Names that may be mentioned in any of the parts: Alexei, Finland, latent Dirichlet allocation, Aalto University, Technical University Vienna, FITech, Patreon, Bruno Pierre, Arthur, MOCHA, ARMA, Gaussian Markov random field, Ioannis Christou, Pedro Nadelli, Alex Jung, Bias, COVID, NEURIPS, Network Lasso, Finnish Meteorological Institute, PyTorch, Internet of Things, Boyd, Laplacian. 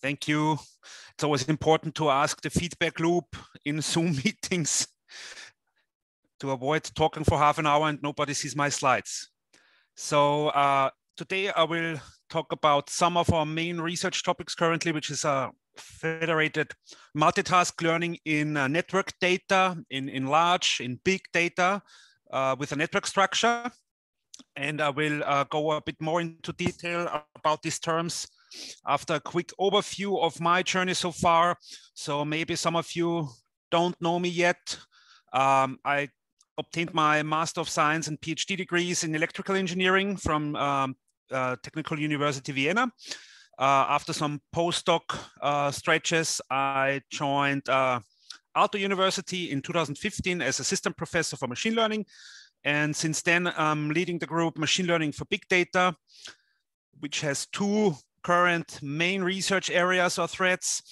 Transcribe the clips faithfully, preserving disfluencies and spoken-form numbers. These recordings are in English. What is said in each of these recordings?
Thank you. It's always important to ask the feedback loop in Zoom meetings to avoid talking for half an hour and nobody sees my slides. So uh, today I will talk about some of our main research topics currently, which is uh, federated multitask learning in uh, network data, in, in large, in big data uh, with a network structure. And I will uh, go a bit more into detail about these terms after a quick overview of my journey so far. So maybe some of you don't know me yet. Um, I obtained my Master of Science and PhD degrees in electrical engineering from um, uh, Technical University Vienna. Uh, after some postdoc uh, stretches, I joined uh, Aalto University in two thousand fifteen as assistant professor for machine learning. And since then, I'm leading the group Machine Learning for Big Data, which has two current main research areas or threads.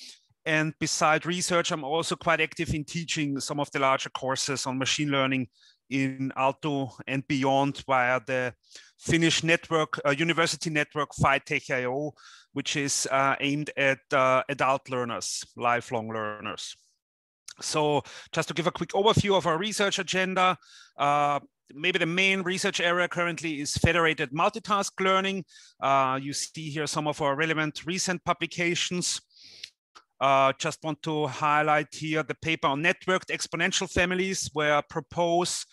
And beside research, I'm also quite active in teaching some of the larger courses on machine learning in Aalto and beyond via the Finnish network, uh, university network FITech dot i o, which is uh, aimed at uh, adult learners, lifelong learners. So just to give a quick overview of our research agenda, uh, maybe the main research area currently is federated multitask learning. Uh, you see here some of our relevant recent publications. Uh, just want to highlight here the paper on networked exponential families, where I propose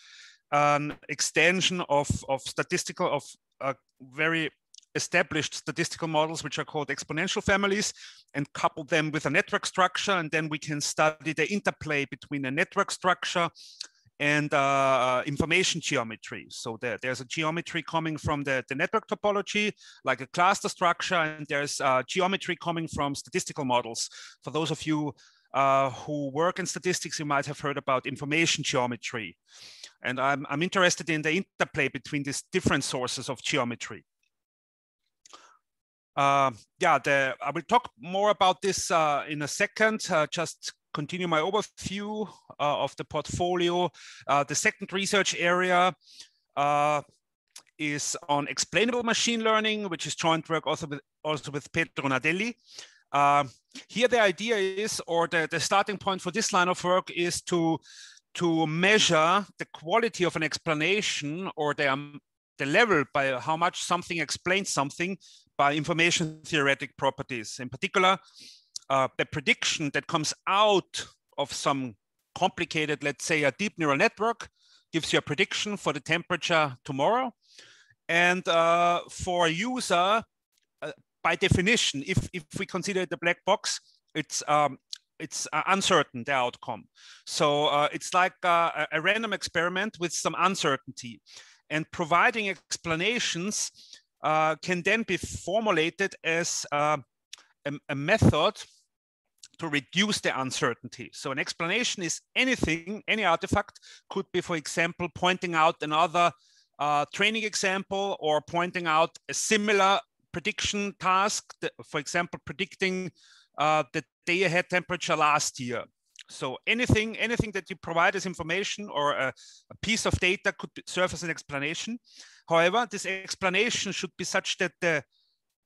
an extension of, of statistical, of uh, very established statistical models, which are called exponential families, and couple them with a network structure. And then we can study the interplay between a network structure and uh, information geometry. So there, there's a geometry coming from the, the network topology, like a cluster structure, and there's uh, geometry coming from statistical models. For those of you uh, who work in statistics, you might have heard about information geometry. And I'm, I'm interested in the interplay between these different sources of geometry. Uh, yeah, the, I will talk more about this uh, in a second, uh, just continue my overview uh, of the portfolio. Uh, the second research area uh, is on explainable machine learning, which is joint work also with, also with Pedro Nadelli. Uh, here the idea is, or the, the starting point for this line of work is to, to measure the quality of an explanation, or the, um, the level by how much something explains something by information theoretic properties. In particular, Uh, the prediction that comes out of some complicated, let's say a deep neural network, gives you a prediction for the temperature tomorrow. And uh, for a user, uh, by definition, if, if we consider it a black box, it's, um, it's uh, uncertain, the outcome. So uh, it's like uh, a random experiment with some uncertainty. And providing explanations uh, can then be formulated as uh, a, a method to reduce the uncertainty. So an explanation is anything, any artifact could be, for example, pointing out another uh, training example, or pointing out a similar prediction task, that, for example, predicting uh, the day ahead temperature last year. So anything, anything that you provide as information or a, a piece of data could serve as an explanation. However, this explanation should be such that the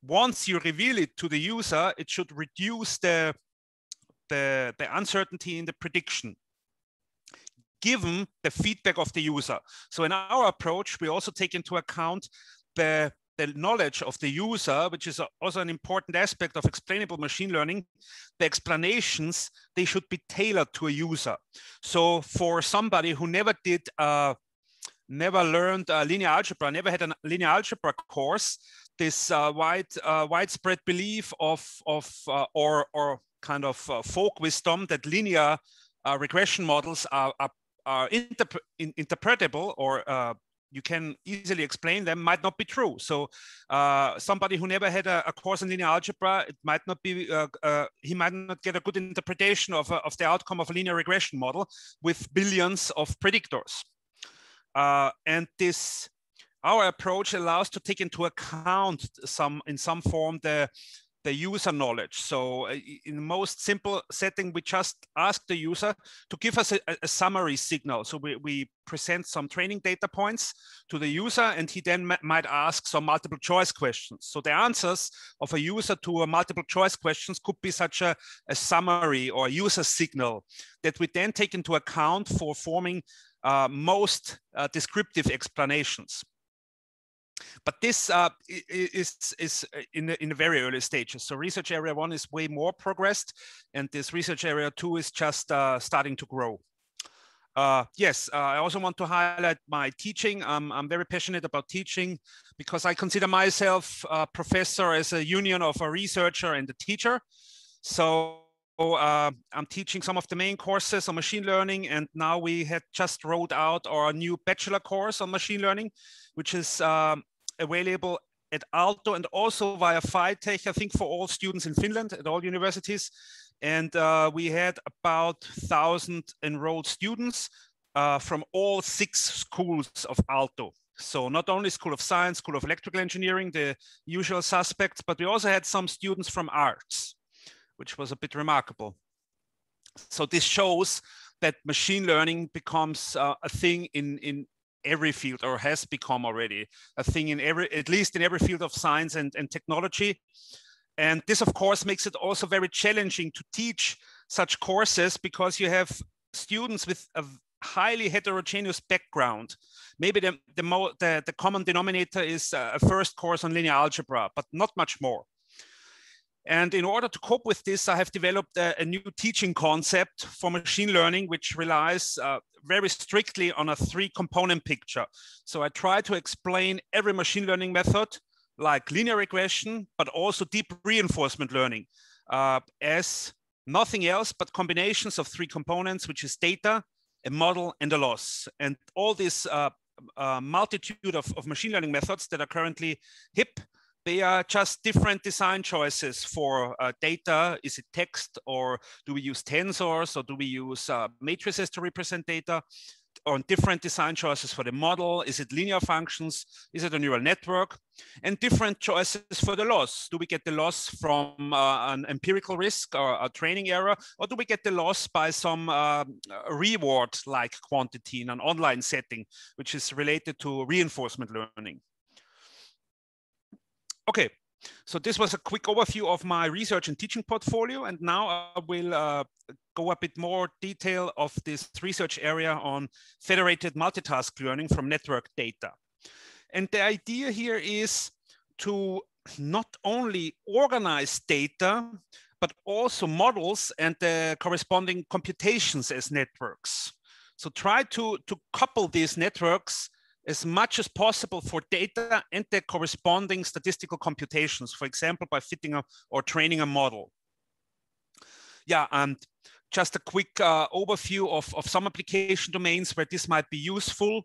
once you reveal it to the user, it should reduce the The, the uncertainty in the prediction, given the feedback of the user. So in our approach, we also take into account the, the knowledge of the user, which is also an important aspect of explainable machine learning. The explanations, they should be tailored to a user. So for somebody who never did, uh, never learned uh, linear algebra, never had a linear algebra course, this uh, wide, uh, widespread belief of, of uh, or, or kind of uh, folk wisdom that linear uh, regression models are, are, are interp in interpretable, or uh, you can easily explain them, might not be true. So uh, somebody who never had a, a course in linear algebra, it might not be, uh, uh, he might not get a good interpretation of, uh, of the outcome of a linear regression model with billions of predictors. Uh, and this, our approach allows to take into account some, in some form, the the user knowledge. So in the most simple setting, we just ask the user to give us a, a summary signal. So we, we present some training data points to the user, and he then might ask some multiple choice questions. So the answers of a user to a multiple choice questions could be such a, a summary or a user signal that we then take into account for forming uh, most uh, descriptive explanations. But this uh, is, is in, the, in the very early stages. So research area one is way more progressed, and this research area two is just uh, starting to grow. Uh, yes, uh, I also want to highlight my teaching. Um, I'm very passionate about teaching because I consider myself a professor as a union of a researcher and a teacher. So uh, I'm teaching some of the main courses on machine learning, and now we had just rolled out our new bachelor course on machine learning, which is um, available at Aalto and also via FITech, I think, for all students in Finland at all universities. And uh, we had about one thousand enrolled students uh, from all six schools of Aalto. So not only School of Science, School of Electrical Engineering, the usual suspects, but we also had some students from arts, which was a bit remarkable. So this shows that machine learning becomes uh, a thing in, in every field, or has become already a thing in every, at least in every field of science and, and technology. And this, of course, makes it also very challenging to teach such courses, because you have students with a highly heterogeneous background. Maybe the, the, mo the, the common denominator is a first course on linear algebra, but not much more. And in order to cope with this, I have developed a, a new teaching concept for machine learning, which relies uh, very strictly on a three-component picture. So I try to explain every machine learning method, like linear regression, but also deep reinforcement learning, uh, as nothing else but combinations of three components, which is data, a model, and a loss. And all this uh, uh, multitude of, of machine learning methods that are currently hip, they are just different design choices for uh, data. Is it text, or do we use tensors, or do we use uh, matrices to represent data? On different design choices for the model. Is it linear functions? Is it a neural network? And different choices for the loss. Do we get the loss from uh, an empirical risk or a training error? Or do we get the loss by some uh, reward-like quantity in an online setting, which is related to reinforcement learning? Okay, so this was a quick overview of my research and teaching portfolio. And now I will uh, go a bit more detail of this research area on federated multitask learning from network data. And the idea here is to not only organize data, but also models and the corresponding computations as networks. So try to, to couple these networks as much as possible for data and their corresponding statistical computations, for example, by fitting a, or training a model. Yeah, and just a quick uh, overview of, of some application domains where this might be useful.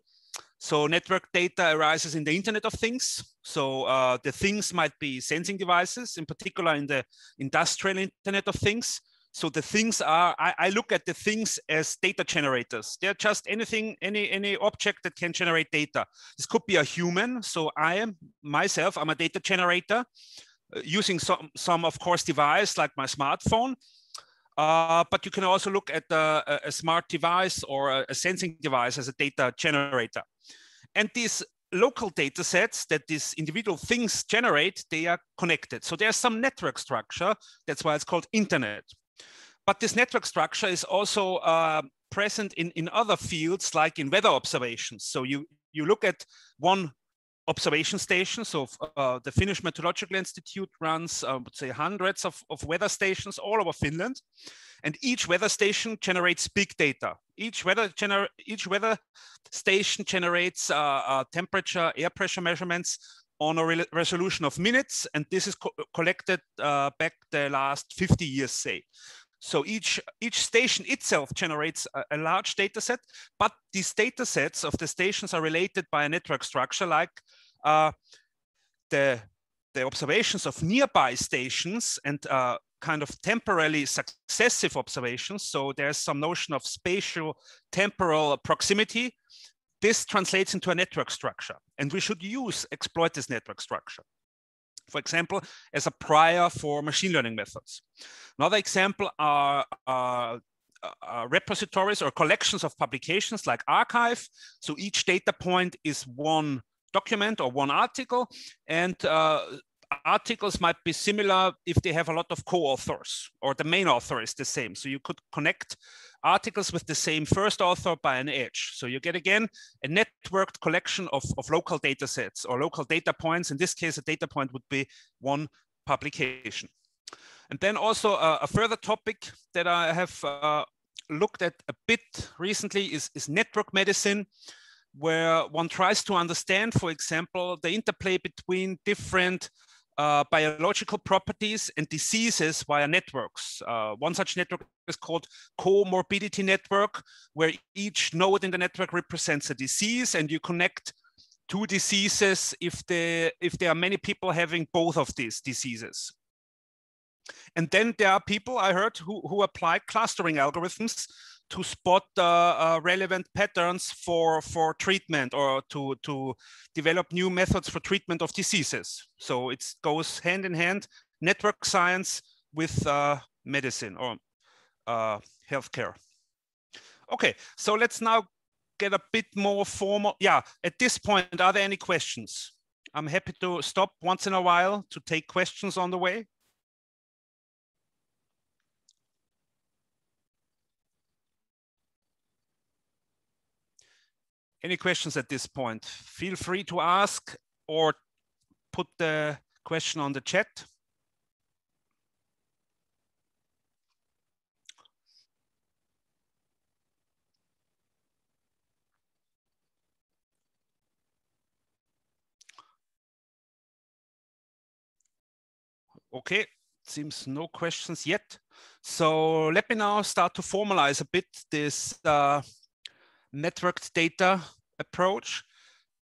So network data arises in the Internet of Things. So uh, the things might be sensing devices, in particular in the industrial Internet of Things. So the things are, I, I look at the things as data generators. They're just anything, any, any object that can generate data. This could be a human. So I am, myself, I'm a data generator uh, using some, some, of course, device like my smartphone. Uh, but you can also look at a, a smart device or a, a sensing device as a data generator. And these local data sets that these individual things generate, they are connected. So there's some network structure. That's why it's called internet. But this network structure is also uh, present in, in other fields, like in weather observations. So you, you look at one observation station. So uh, the Finnish Meteorological Institute runs, I would say, hundreds of, of weather stations all over Finland. And each weather station generates big data. Each weather, gener each weather station generates uh, uh, temperature, air pressure measurements on a re resolution of minutes. And this is co collected uh, back the last fifty years, say. So each, each station itself generates a, a large data set, but these data sets of the stations are related by a network structure, like uh, the, the observations of nearby stations and uh, kind of temporally successive observations. So there's some notion of spatial temporal proximity. This translates into a network structure, and we should use, exploit this network structure. for example, as a prior for machine learning methods. Another example are, are Uh, repositories or collections of publications like archive. So each data point is one document or one article, and uh, articles might be similar if they have a lot of co-authors, or the main author is the same. So you could connect articles with the same first author by an edge. So you get again a networked collection of, of local data sets or local data points. In this case, a data point would be one publication. And then also uh, a further topic that I have uh, looked at a bit recently is, is network medicine, where one tries to understand, for example, the interplay between different uh, biological properties and diseases via networks. Uh, one such network is called comorbidity network, where each node in the network represents a disease, and you connect two diseases if, they, if there are many people having both of these diseases. And then there are people I heard who, who apply clustering algorithms to spot uh, uh, relevant patterns for, for treatment, or to, to develop new methods for treatment of diseases. So it goes hand in hand, network science with uh, medicine or uh, healthcare. Okay, so let's now get a bit more formal. Yeah, at this point, are there any questions? I'm happy to stop once in a while to take questions on the way. Any questions at this point? Feel free to ask or put the question on the chat. Okay, seems no questions yet. So let me now start to formalize a bit this uh, networked data approach.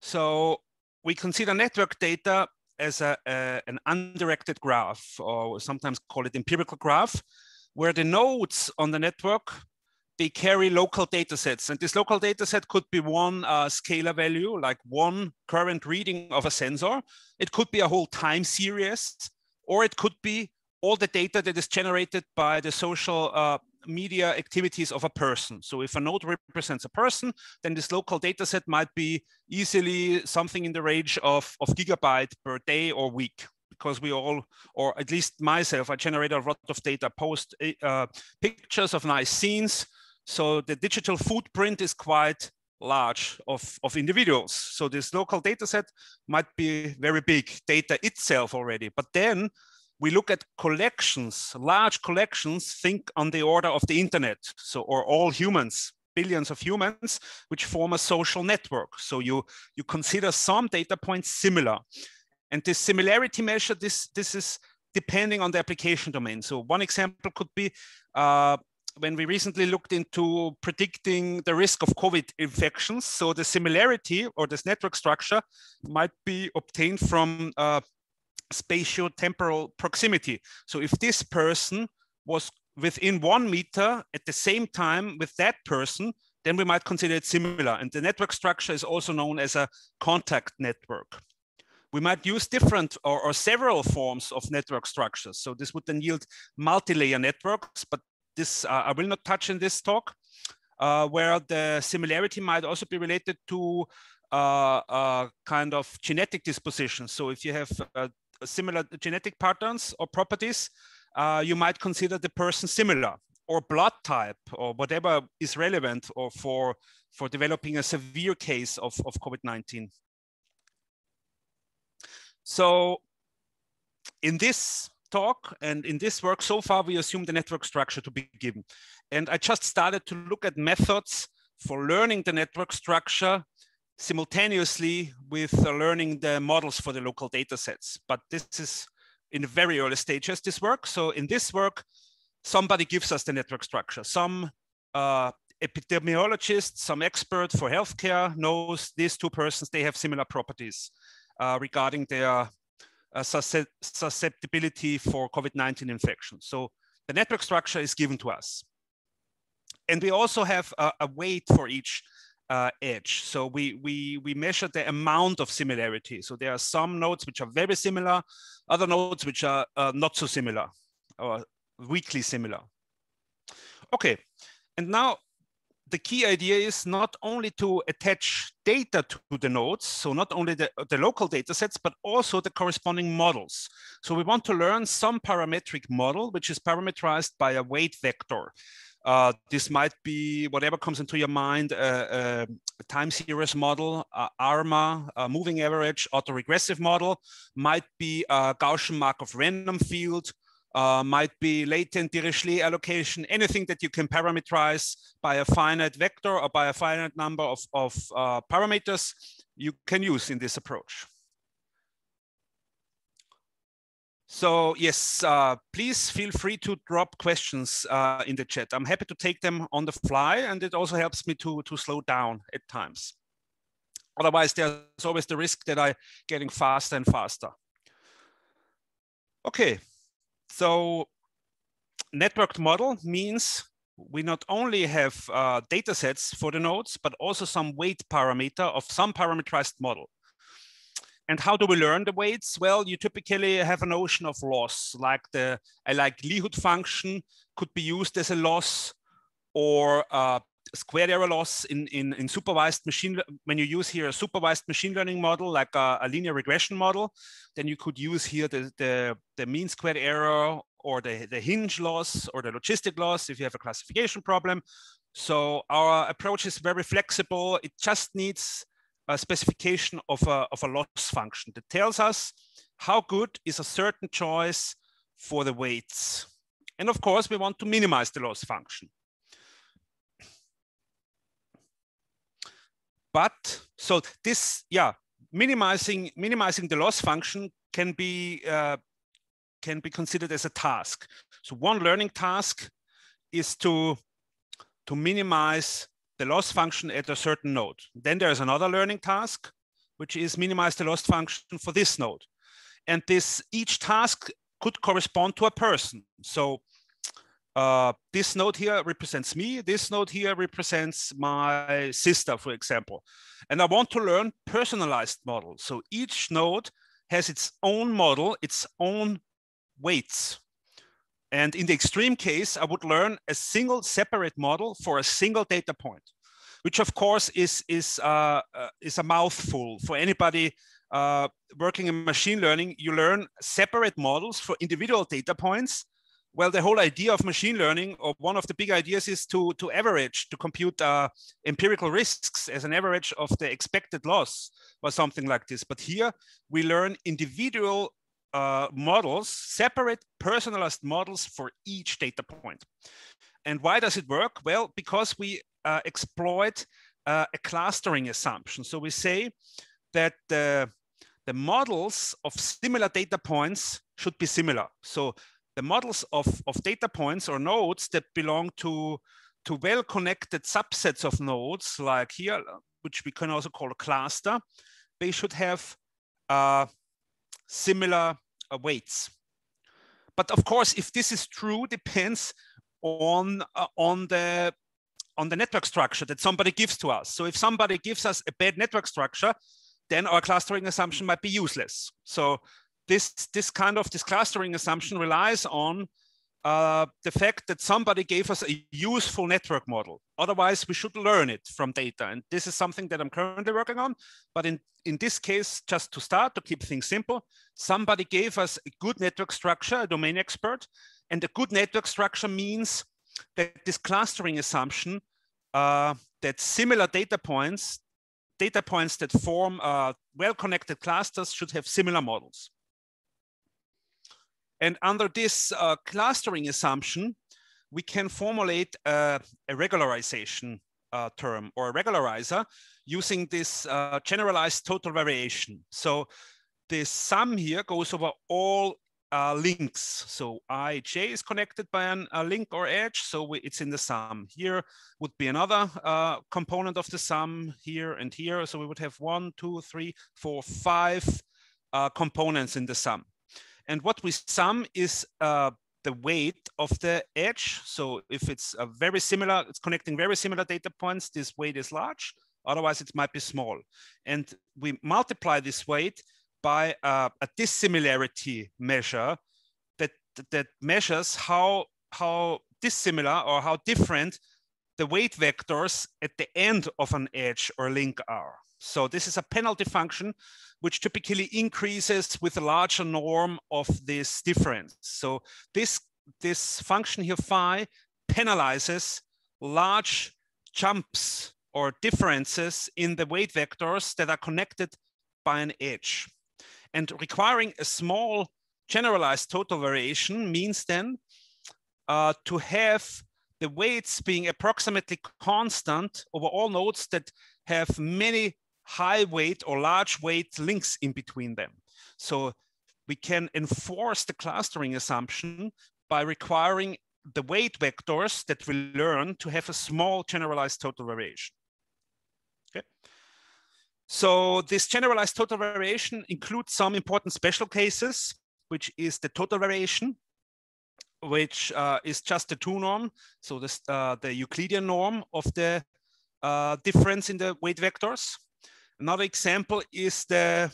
So we consider network data as a, a, an undirected graph, or sometimes call it empirical graph, where the nodes on the network, they carry local data sets. And this local data set could be one uh, scalar value, like one current reading of a sensor. It could be a whole time series, or it could be all the data that is generated by the social uh, media activities of a person. So if a node represents a person, then this local data set might be easily something in the range of, of gigabyte per day or week, because we all, or at least myself, I generate a lot of data, post uh, pictures of nice scenes. So the digital footprint is quite large of, of individuals. So this local data set might be very big data itself already, but then we look at collections, large collections, think on the order of the internet. So, or all humans, billions of humans, which form a social network. So you, you consider some data points similar. And this similarity measure, this, this is depending on the application domain. So one example could be uh, when we recently looked into predicting the risk of COVID infections. So the similarity, or this network structure, might be obtained from uh, spatiotemporal proximity. So if this person was within one meter at the same time with that person, then we might consider it similar. And the network structure is also known as a contact network. We might use different or, or several forms of network structures. So this would then yield multi-layer networks, but this uh, I will not touch in this talk, uh, where the similarity might also be related to uh, uh, kind of genetic disposition. So if you have uh, similar genetic patterns or properties, uh, you might consider the person similar, or blood type, or whatever is relevant or for, for developing a severe case of, of COVID nineteen. So in this talk and in this work so far, we assume the network structure to be given. And I just started to look at methods for learning the network structure simultaneously with uh, learning the models for the local data sets. But this is in the very early stages, this work. So in this work, somebody gives us the network structure. Some uh, epidemiologist, some expert for healthcare knows these two persons, they have similar properties uh, regarding their uh, susceptibility for COVID nineteen infection. So the network structure is given to us. And we also have a, a weight for each uh, edge. So we, we, we measure the amount of similarity. So there are some nodes which are very similar, other nodes which are uh, not so similar or weakly similar. Okay, and now the key idea is not only to attach data to the nodes, so not only the, the local data sets, but also the corresponding models. So we want to learn some parametric model, which is parameterized by a weight vector. Uh, this might be whatever comes into your mind, uh, uh, a time series model, uh, ARMA, a moving average, autoregressive model, might be a Gaussian Markov random field, Uh, might be latent Dirichlet allocation, anything that you can parameterize by a finite vector or by a finite number of, of uh, parameters you can use in this approach. So yes, uh, please feel free to drop questions uh, in the chat. I'm happy to take them on the fly, and it also helps me to, to slow down at times. Otherwise, there's always the risk that I'm getting faster and faster. Okay. So networked model means we not only have uh, data sets for the nodes, but also some weight parameter of some parameterized model. And how do we learn the weights? Well, you typically have a notion of loss, like the a likelihood function could be used as a loss, or uh, squared error loss in, in, in supervised machine. When you use here a supervised machine learning model, like a, a linear regression model, then you could use here the, the, the mean squared error or the, the hinge loss or the logistic loss if you have a classification problem. So our approach is very flexible. It just needs a specification of a, of a loss function that tells us how good is a certain choice for the weights. And of course, we want to minimize the loss function. But so this, yeah, minimizing minimizing the loss function can be uh, can be considered as a task. So one learning task is to to minimize the loss function at a certain node. Then there is another learning task, which is minimize the loss function for this node. And this each task could correspond to a person. So Uh, this node here represents me, this node here represents my sister, for example. And I want to learn personalized models. So each node has its own model, its own weights. And in the extreme case, I would learn a single separate model for a single data point, which of course is, is, uh, uh, is a mouthful for anybody uh, working in machine learning. You learn separate models for individual data points. Well, the whole idea of machine learning, or one of the big ideas, is to, to average, to compute uh, empirical risks as an average of the expected loss or something like this. But here we learn individual uh, models, separate personalized models for each data point. And why does it work? Well, because we uh, exploit uh, a clustering assumption. So we say that the, the models of similar data points should be similar. So the models of, of data points or nodes that belong to, to well-connected subsets of nodes, like here, which we can also call a cluster, they should have uh, similar uh, weights. But of course, if this is true, depends on, uh, on, the, on the network structure that somebody gives to us. So if somebody gives us a bad network structure, then our clustering assumption might be useless. So This, this kind of this clustering assumption relies on uh, the fact that somebody gave us a useful network model. Otherwise, we should learn it from data. And this is something that I'm currently working on. But in, in this case, just to start, to keep things simple, somebody gave us a good network structure, a domain expert. And a good network structure means that this clustering assumption uh, that similar data points, data points that form uh, well-connected clusters should have similar models. And under this uh, clustering assumption, we can formulate uh, a regularization uh, term or a regularizer using this uh, generalized total variation. So this sum here goes over all uh, links. So I J is connected by an, a link or edge, so we, it's in the sum. Here would be another uh, component of the sum here and here. So we would have one, two, three, four, five uh, components in the sum. And what we sum is uh, the weight of the edge. So if it's a very similar, it's connecting very similar data points, this weight is large. Otherwise, it might be small. And we multiply this weight by uh, a dissimilarity measure that, that measures how, how dissimilar or how different the weight vectors at the end of an edge or link are. So this is a penalty function, which typically increases with a larger norm of this difference. So this, this function here, phi, penalizes large jumps or differences in the weight vectors that are connected by an edge. And requiring a small generalized total variation means then uh, to have the weights being approximately constant over all nodes that have many high weight or large weight links in between them. So we can enforce the clustering assumption by requiring the weight vectors that we learn to have a small generalized total variation. Okay. So this generalized total variation includes some important special cases, which is the total variation, which uh, is just the two norm. So this, uh, the Euclidean norm of the uh, difference in the weight vectors. Another example is the,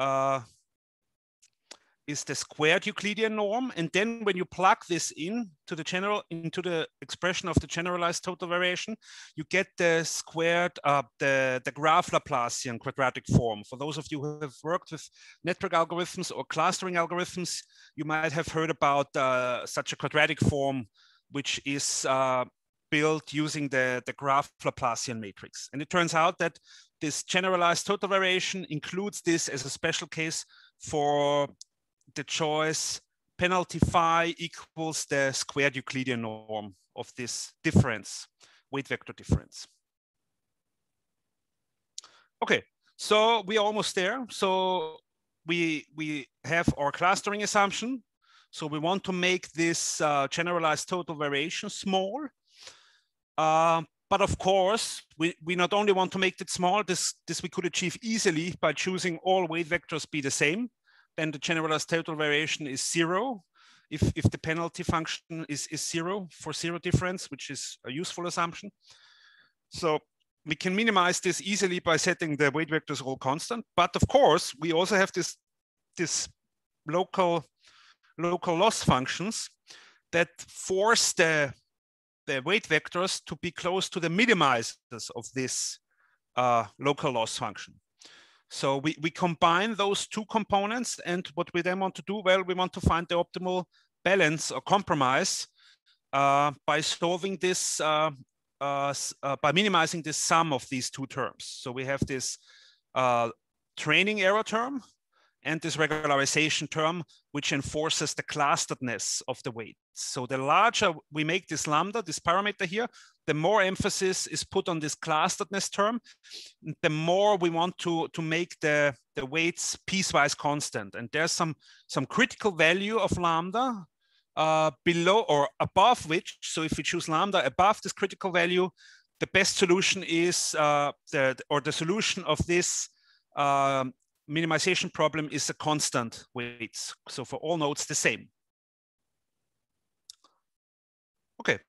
uh, is the squared Euclidean norm. And then when you plug this in to the general, into the expression of the generalized total variation, you get the squared, uh, the, the graph Laplacian quadratic form. For those of you who have worked with network algorithms or clustering algorithms, you might have heard about uh, such a quadratic form, which is uh, built using the, the graph Laplacian matrix. And it turns out that this generalized total variation includes this as a special case for the choice penalty phi equals the squared Euclidean norm of this difference, weight vector difference. Okay, so we're almost there. So we, we have our clustering assumption. So we want to make this uh, generalized total variation small. Uh, but of course, we, we not only want to make it small, this, this we could achieve easily by choosing all weight vectors be the same. Then the generalized total variation is zero if, if the penalty function is, is zero for zero difference, which is a useful assumption. So we can minimize this easily by setting the weight vectors all constant. But of course, we also have this, this local, local loss functions that force the, the weight vectors to be close to the minimizers of this uh, local loss function. So we, we combine those two components, and what we then want to do, well, we want to find the optimal balance or compromise uh, by solving this, uh, uh, uh, by minimizing the sum of these two terms. So we have this uh, training error term and this regularization term, which enforces the clusteredness of the weights. So the larger we make this lambda, this parameter here, the more emphasis is put on this clusteredness term, the more we want to, to make the, the weights piecewise constant. And there's some, some critical value of lambda uh, below or above which, so if we choose lambda above this critical value, the best solution is, uh, the, or the solution of this, um, minimization problem is a constant weights. So for all nodes, the same. Okay,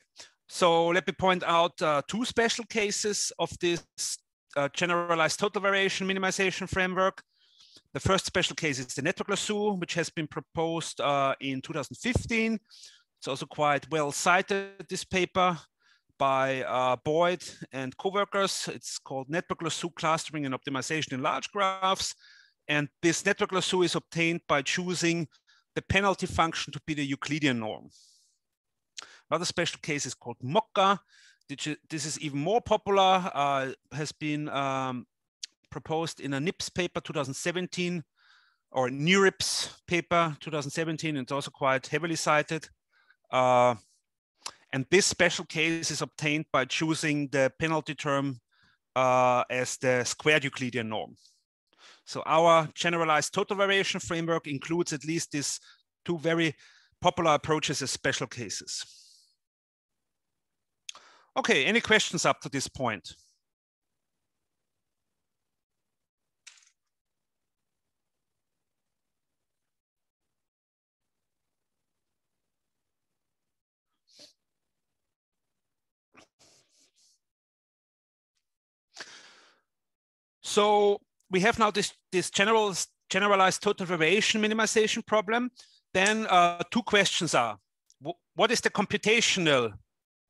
so let me point out uh, two special cases of this uh, generalized total variation minimization framework. The first special case is the Network Lasso, which has been proposed uh, in two thousand fifteen. It's also quite well cited, this paper, by uh, Boyd and co-workers. It's called Network Lasso Clustering and Optimization in Large Graphs. And this network lasso is obtained by choosing the penalty function to be the Euclidean norm. Another special case is called MOCHA. This is even more popular, uh, has been um, proposed in a NIPS paper two thousand seventeen, or NEURIPS paper two thousand seventeen, and it's also quite heavily cited. Uh, and this special case is obtained by choosing the penalty term uh, as the squared Euclidean norm. So our generalized total variation framework includes at least these two very popular approaches as special cases. Okay, any questions up to this point? So we have now this, this general, generalized total variation minimization problem. Then uh, two questions are, what is the computational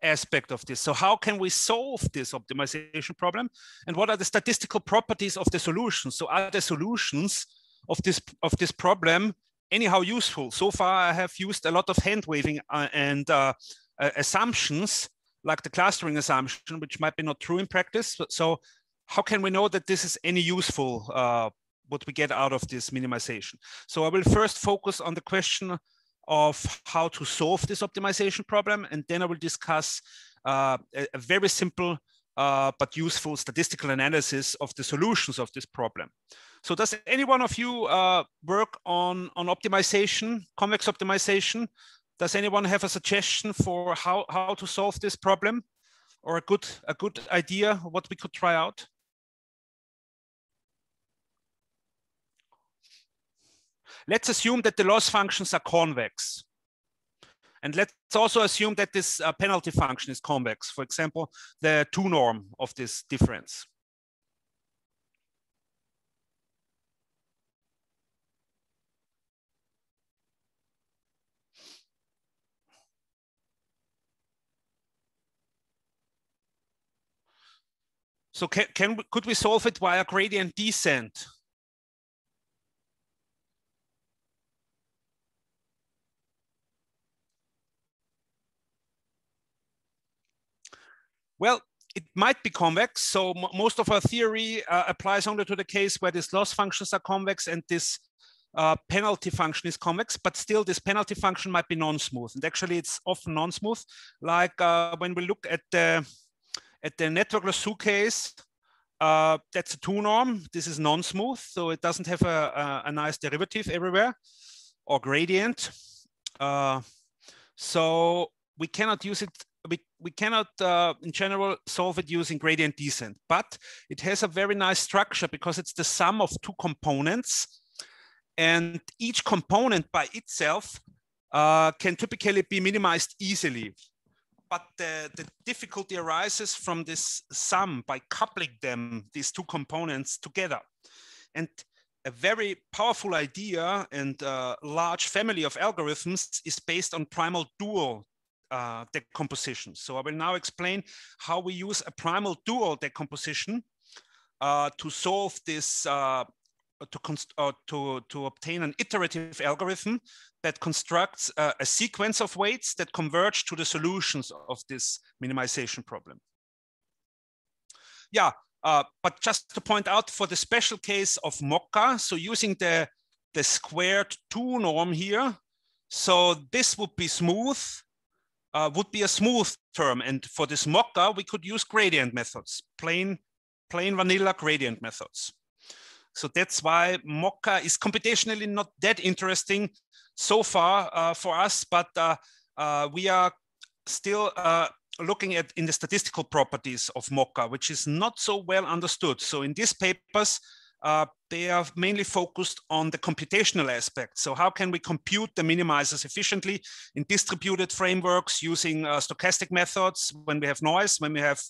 aspect of this? So how can we solve this optimization problem? And what are the statistical properties of the solution? So are the solutions of this, of this problem anyhow useful? So far I have used a lot of hand waving uh, and uh, uh, assumptions, like the clustering assumption, which might be not true in practice. So how can we know that this is any useful, uh, what we get out of this minimization? So I will first focus on the question of how to solve this optimization problem, and then I will discuss uh, a, a very simple uh, but useful statistical analysis of the solutions of this problem. So does any one of you uh, work on, on optimization, convex optimization? Does anyone have a suggestion for how, how to solve this problem, or a good, a good idea what we could try out? Let's assume that the loss functions are convex. And let's also assume that this uh, penalty function is convex. For example, the two norm of this difference. So can, can we, could we solve it via gradient descent? Well, it might be convex. So most of our theory uh, applies only to the case where these loss functions are convex and this uh, penalty function is convex, but still this penalty function might be non-smooth. And actually it's often non-smooth. Like uh, when we look at the, at the Network Lasso case, uh, that's a two norm. This is non-smooth. So it doesn't have a, a, a nice derivative everywhere or gradient. Uh, so we cannot use it. We, we cannot, uh, in general, solve it using gradient descent, but it has a very nice structure because it's the sum of two components, and each component by itself uh, can typically be minimized easily. But the, the difficulty arises from this sum by coupling them, these two components together. And a very powerful idea and a large family of algorithms is based on primal dual Uh, decomposition. So I will now explain how we use a primal dual decomposition uh, to solve this, uh, to, const uh, to, to obtain an iterative algorithm that constructs uh, a sequence of weights that converge to the solutions of this minimization problem. Yeah, uh, but just to point out for the special case of MOCHA, so using the, the squared two norm here, so this would be smooth. Uh, would be a smooth term. And for this MOCHA, we could use gradient methods, plain, plain vanilla gradient methods. So that's why MOCHA is computationally not that interesting so far uh, for us, but uh, uh, we are still uh, looking at in the statistical properties of MOCHA, which is not so well understood. So in these papers, uh, they are mainly focused on the computational aspect. So how can we compute the minimizers efficiently in distributed frameworks using uh, stochastic methods when we have noise, when we have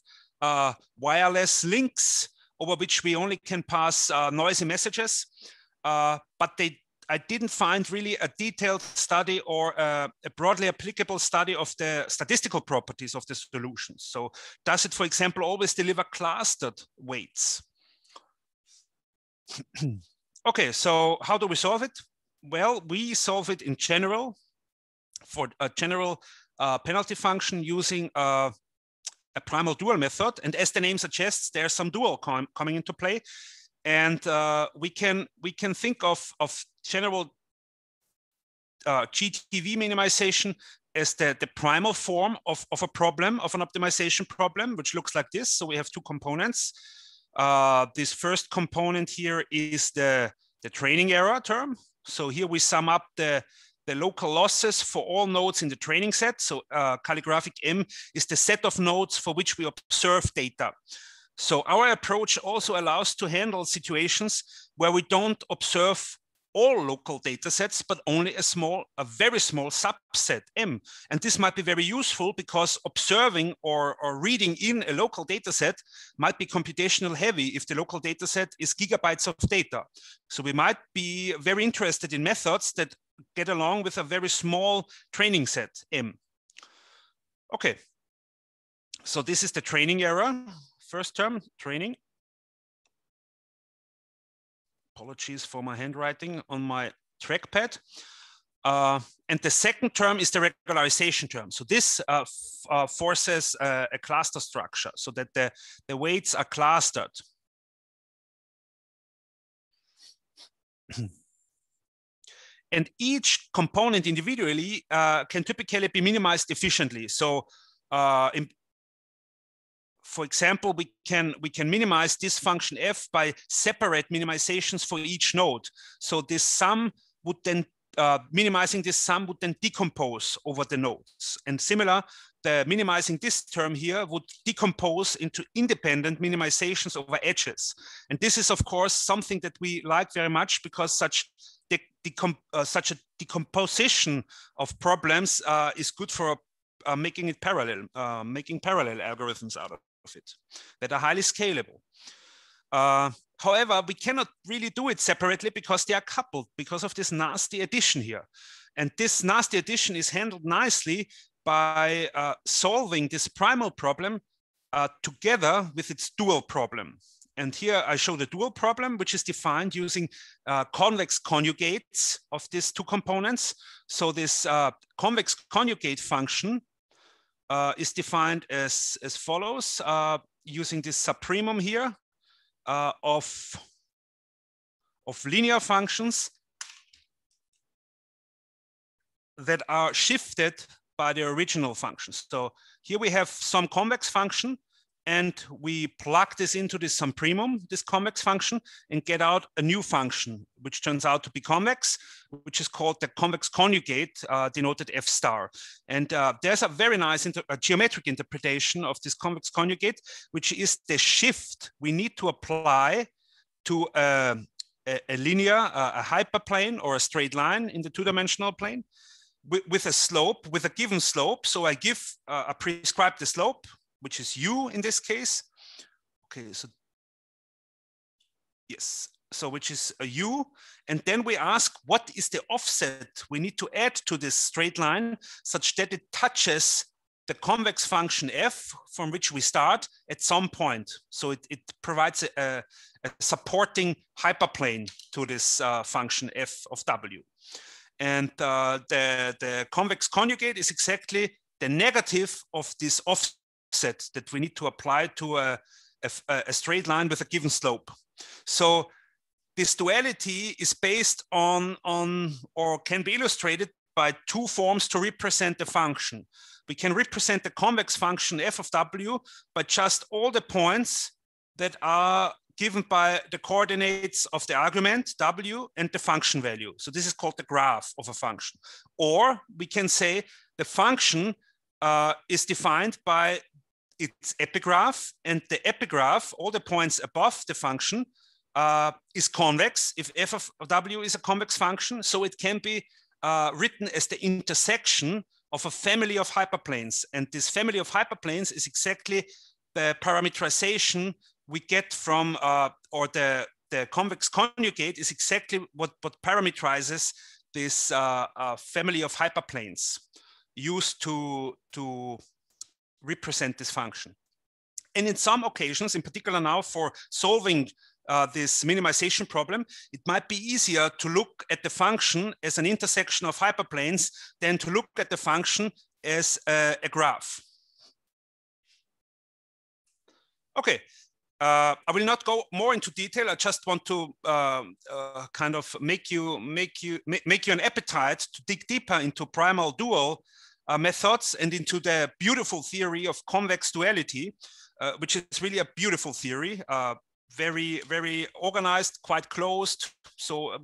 uh, wireless links over which we only can pass uh, noisy messages. Uh, but they, I didn't find really a detailed study or uh, a broadly applicable study of the statistical properties of the solutions. So does it, for example, always deliver clustered weights? Okay, so how do we solve it? Well, we solve it in general for a general uh, penalty function using uh, a primal dual method. And as the name suggests, there's some dual com coming into play. And uh, we can we can think of, of general uh, G T V minimization as the, the primal form of, of a problem, of an optimization problem, which looks like this. So we have two components. Uh, this first component here is the, the training error term. So here we sum up the, the local losses for all nodes in the training set. So uh, calligraphic M is the set of nodes for which we observe data. So our approach also allows to handle situations where we don't observe all local data sets, but only a small, a very small subset M. And this might be very useful because observing or, or reading in a local data set might be computational heavy if the local data set is gigabytes of data. So we might be very interested in methods that get along with a very small training set M. Okay, so this is the training error. First term, training. Apologies for my handwriting on my trackpad. Uh, and the second term is the regularization term. So this uh, uh, forces uh, a cluster structure so that the, the weights are clustered. And each component individually uh, can typically be minimized efficiently. So uh, in, for example, we can we can minimize this function f by separate minimizations for each node. So this sum would then uh, minimizing this sum would then decompose over the nodes. And similar, the minimizing this term here would decompose into independent minimizations over edges. And this is of course something that we like very much because such de decom uh, such a decomposition of problems uh, is good for uh, making it parallel, uh, making parallel algorithms out of. Of it that are highly scalable. Uh, however, we cannot really do it separately because they are coupled because of this nasty addition here. And this nasty addition is handled nicely by uh, solving this primal problem uh, together with its dual problem. And here I show the dual problem, which is defined using uh, convex conjugates of these two components. So this uh, convex conjugate function Uh, is defined as, as follows, uh, using this supremum here uh, of, of linear functions that are shifted by the original functions. So here we have some convex function and we plug this into this supremum, this convex function, and get out a new function, which turns out to be convex, which is called the convex conjugate, uh, denoted F star. And uh, there's a very nice inter a geometric interpretation of this convex conjugate, which is the shift we need to apply to uh, a, a linear, a, a hyperplane, or a straight line in the two-dimensional plane with, with a slope, with a given slope. So I give, uh, I prescribe the slope, which is u in this case. Okay, so yes, so which is a u. And then we ask, what is the offset we need to add to this straight line such that it touches the convex function f from which we start at some point. So it, it provides a, a supporting hyperplane to this uh, function f of w. And uh, the, the convex conjugate is exactly the negative of this offset set that we need to apply to a, a, a straight line with a given slope. So this duality is based on, on, or can be illustrated by two forms to represent the function. We can represent the convex function f of w by just all the points that are given by the coordinates of the argument w and the function value. So this is called the graph of a function. Or we can say the function uh, is defined by its epigraph, and the epigraph, all the points above the function, uh, is convex if f of w is a convex function. So it can be uh, written as the intersection of a family of hyperplanes. And this family of hyperplanes is exactly the parameterization we get from, uh, or the, the convex conjugate is exactly what, what parameterizes this uh, uh, family of hyperplanes used to, to represent this function. And in some occasions, in particular now for solving uh, this minimization problem, it might be easier to look at the function as an intersection of hyperplanes than to look at the function as a, a graph. Okay, uh, I will not go more into detail. I just want to uh, uh, kind of make you, make, you, make you an appetite to dig deeper into primal dual Uh, methods and into the beautiful theory of convex duality, uh, which is really a beautiful theory, uh, very, very organized, quite closed. So uh,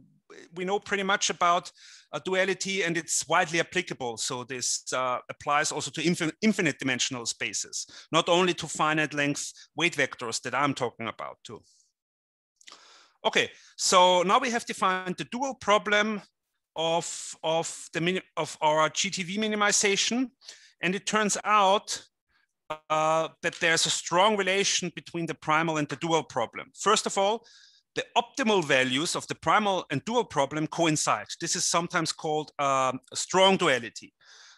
we know pretty much about uh, duality and it's widely applicable. So this uh, applies also to infin infinite dimensional spaces, not only to finite length weight vectors that I'm talking about too. Okay, so now we have defined the dual problem of, of, the mini of our G T V minimization. And it turns out uh, that there's a strong relation between the primal and the dual problem. First of all, the optimal values of the primal and dual problem coincide. This is sometimes called um, a strong duality.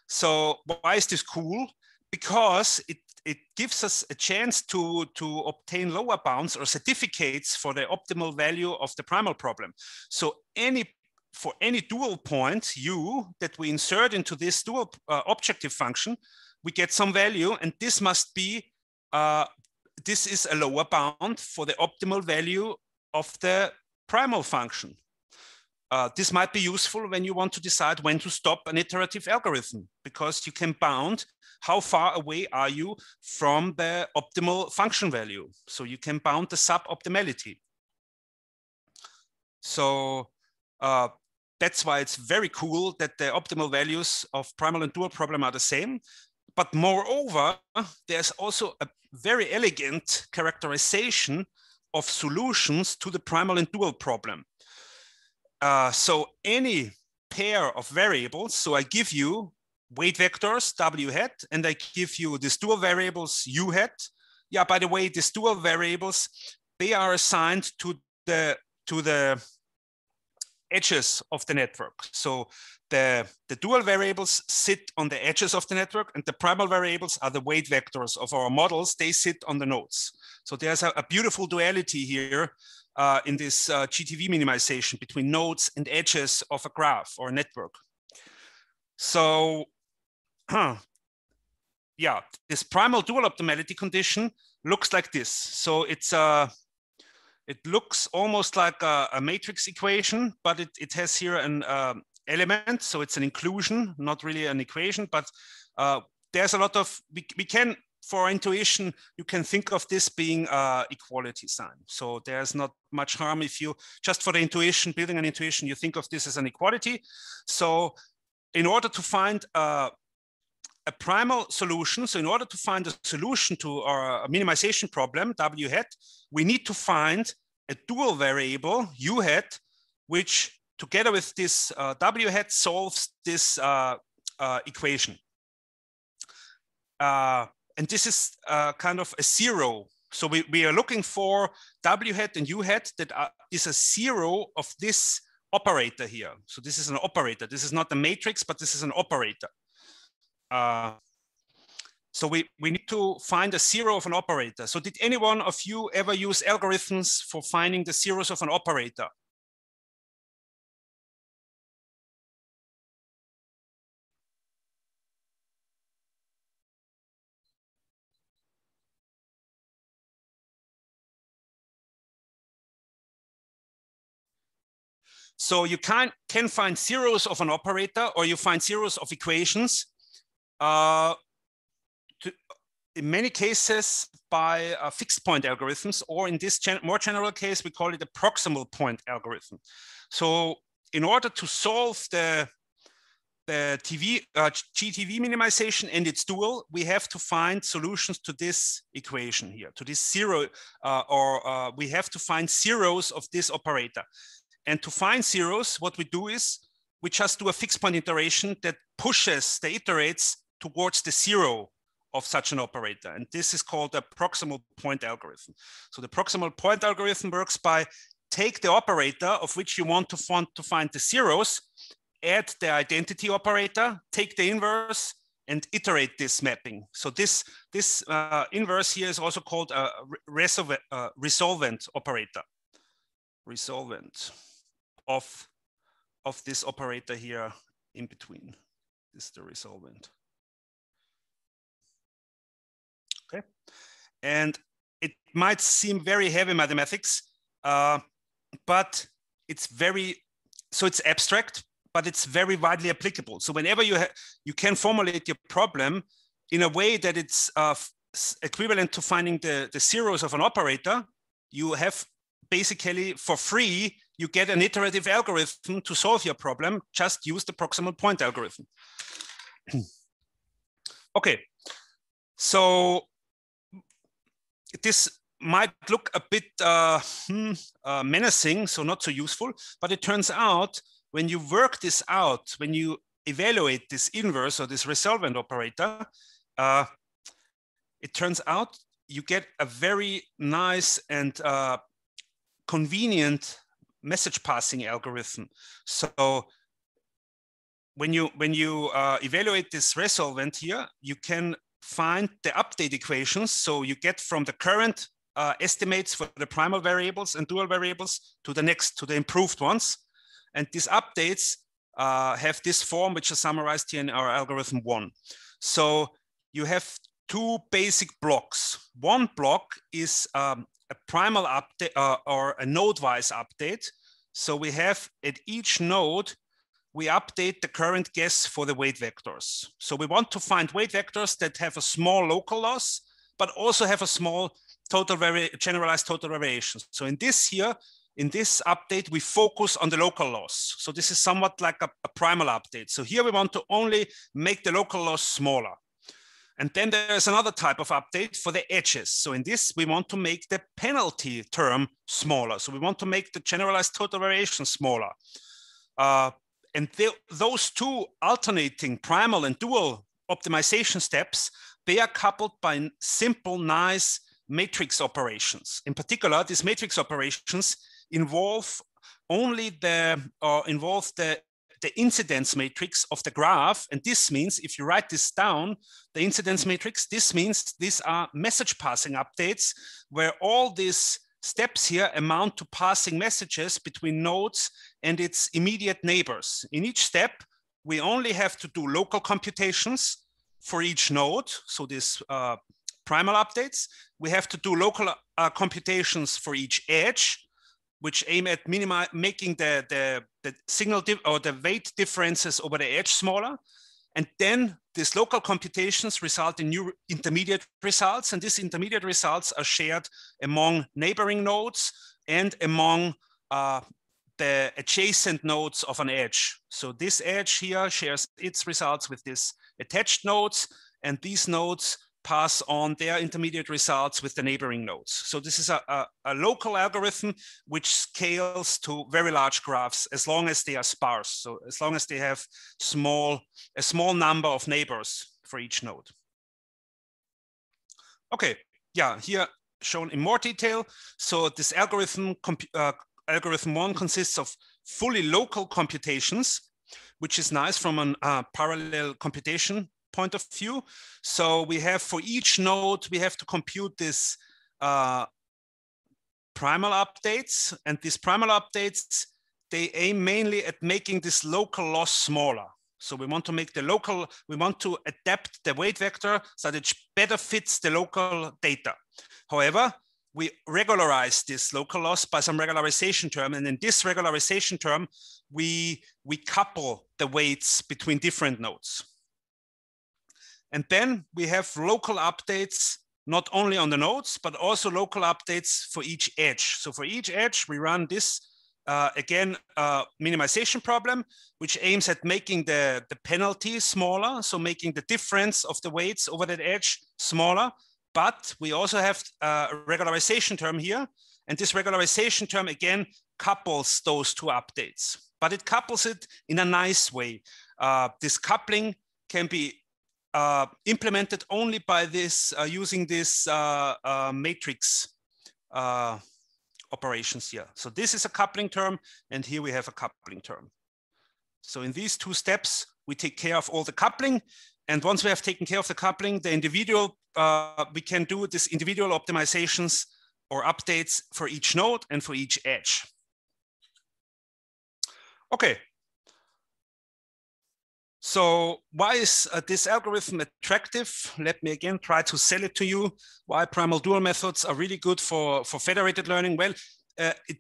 So why is this cool? Because it, it gives us a chance to, to obtain lower bounds or certificates for the optimal value of the primal problem. So any for any dual point u that we insert into this dual uh, objective function, we get some value, and this must be, uh, this is a lower bound for the optimal value of the primal function. Uh, this might be useful when you want to decide when to stop an iterative algorithm, because you can bound how far away are you from the optimal function value. So you can bound the sub-optimality. So uh, that's why it's very cool that the optimal values of primal and dual problem are the same. But moreover, there's also a very elegant characterization of solutions to the primal and dual problem. Uh, so any pair of variables, so I give you weight vectors w hat, and I give you these dual variables u hat. Yeah, by the way, these dual variables, they are assigned to the, to the edges of the network. So the, the dual variables sit on the edges of the network, and the primal variables are the weight vectors of our models. They sit on the nodes. So there's a, a beautiful duality here Uh, in this uh, G T V minimization between nodes and edges of a graph or a network. So yeah, this primal dual optimality condition looks like this. So it's uh, it looks almost like a, a matrix equation, but it, it has here an um, element. So it's an inclusion, not really an equation, but uh, there's a lot of, we, we can, for intuition, you can think of this being uh, equality sign. So there's not much harm if you, just for the intuition, building an intuition, you think of this as an equality. So in order to find uh, a primal solution, so in order to find a solution to our minimization problem, W hat, we need to find a dual variable, U hat, which together with this uh, W hat solves this uh, uh, equation. Uh, And this is uh, kind of a zero. So we, we are looking for W hat and U hat that are, is a zero of this operator here. So this is an operator. This is not a matrix, but this is an operator. Uh, so we, we need to find a zero of an operator. So did anyone of you ever use algorithms for finding the zeros of an operator? So you can, can find zeros of an operator, or you find zeros of equations, uh, to, in many cases by uh, fixed point algorithms, or in this gen more general case, we call it a proximal point algorithm. So in order to solve the, the T V, uh, G T V minimization and its dual, we have to find solutions to this equation here, to this zero, uh, or uh, we have to find zeros of this operator. And to find zeros, what we do is we just do a fixed point iteration that pushes the iterates towards the zero of such an operator. And this is called a proximal point algorithm. So the proximal point algorithm works by take the operator of which you want to find, to find the zeros, add the identity operator, take the inverse, and iterate this mapping. So this, this uh, inverse here is also called a resolv uh, resolvent operator. Resolvent. Of, of this operator here in between. This is the resolvent. Okay. And it might seem very heavy mathematics, uh, but it's very, so it's abstract, but it's very widely applicable. So whenever you, you can formulate your problem in a way that it's uh, equivalent to finding the, the zeros of an operator, you have basically for free, you get an iterative algorithm to solve your problem. Just use the proximal point algorithm. Okay, so this might look a bit uh, hmm, uh, menacing, so not so useful, but it turns out when you work this out, when you evaluate this inverse or this resolvent operator, uh, it turns out you get a very nice and uh, convenient message passing algorithm. So when you, when you uh, evaluate this resolvent here, you can find the update equations. So you get from the current uh, estimates for the primal variables and dual variables to the next, to the improved ones. And these updates uh, have this form, which is summarized here in our algorithm one. So you have two basic blocks. One block is um, a primal update uh, or a node-wise update. So we have at each node, we update the current guess for the weight vectors. So we want to find weight vectors that have a small local loss, but also have a small total vari- generalized total variation. So in this here, in this update, we focus on the local loss. So this is somewhat like a, a primal update. So here we want to only make the local loss smaller. And then there's another type of update for the edges. So in this, we want to make the penalty term smaller. So we want to make the generalized total variation smaller. Uh, and they, those two alternating primal and dual optimization steps, they are coupled by simple, nice matrix operations. In particular, these matrix operations involve only the or uh, involve the the incidence matrix of the graph, and this means if you write this down, the incidence matrix, this means these are message passing updates where all these steps here amount to passing messages between nodes and its immediate neighbors. In each step, we only have to do local computations for each node, so this uh, primal updates. We have to do local uh, computations for each edge, which aim at minimi- making the, the, the signal or the weight differences over the edge smaller. And then these local computations result in new intermediate results. And these intermediate results are shared among neighboring nodes and among uh, the adjacent nodes of an edge. So this edge here shares its results with these attached nodes, and these nodes pass on their intermediate results with the neighboring nodes. So this is a, a, a local algorithm which scales to very large graphs as long as they are sparse. So as long as they have small, a small number of neighbors for each node. Okay, yeah, here shown in more detail. So this algorithm, uh, algorithm one consists of fully local computations, which is nice from an uh, parallel computation point of view. So we have for each node, we have to compute this uh, primal updates, and these primal updates, they aim mainly at making this local loss smaller. So we want to make the local, we want to adapt the weight vector so that it better fits the local data. However, we regularize this local loss by some regularization term. And in this regularization term, we, we couple the weights between different nodes. And then we have local updates, not only on the nodes, but also local updates for each edge. So for each edge, we run this, uh, again, uh, minimization problem, which aims at making the, the penalty smaller. So making the difference of the weights over that edge smaller. But we also have a regularization term here. And this regularization term, again, couples those two updates. But it couples it in a nice way. Uh, this coupling can be Uh, implemented only by this uh, using this uh, uh, matrix uh, operations here. So this is a coupling term, and here we have a coupling term. So in these two steps, we take care of all the coupling. And once we have taken care of the coupling, the individual, uh, we can do this individual optimizations or updates for each node and for each edge. Okay. So why is uh, this algorithm attractive? Let me again try to sell it to you. Why primal dual methods are really good for, for federated learning? Well, uh, it,